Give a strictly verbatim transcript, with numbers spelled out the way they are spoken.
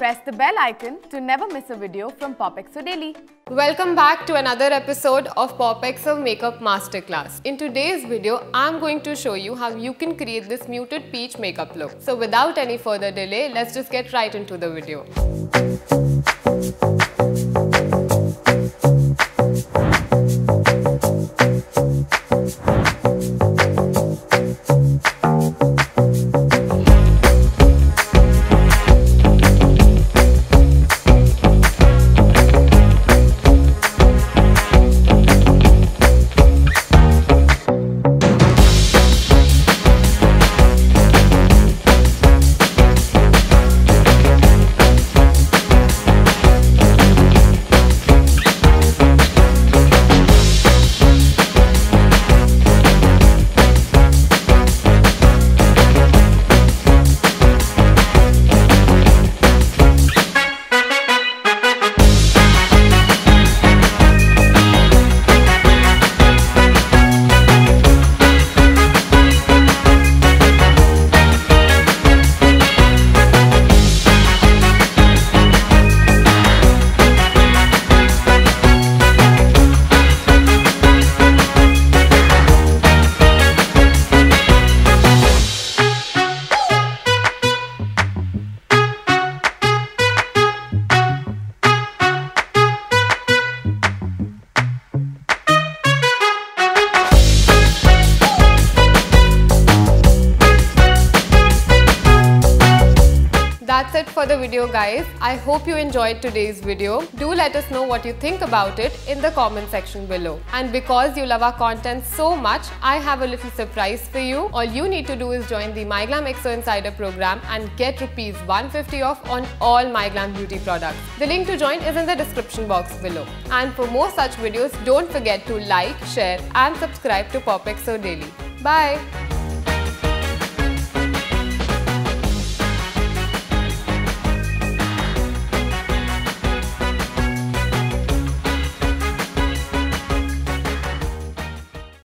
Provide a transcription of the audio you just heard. press the bell icon to never miss a video from PopXO Daily. Welcome back to another episode of PopXO Makeup Masterclass. In today's video, I'm going to show you how you can create this muted peach makeup look. So without any further delay, let's just get right into the video. That's it for the video, guys. I hope you enjoyed today's video. Do let us know what you think about it in the comment section below. And because you love our content so much, I have a little surprise for you. All you need to do is join the MyGlamm X O Insider Program and get rupees one fifty off on all MyGlamm beauty products. The link to join is in the description box below. And for more such videos, don't forget to like, share and subscribe to PopXO Daily. Bye!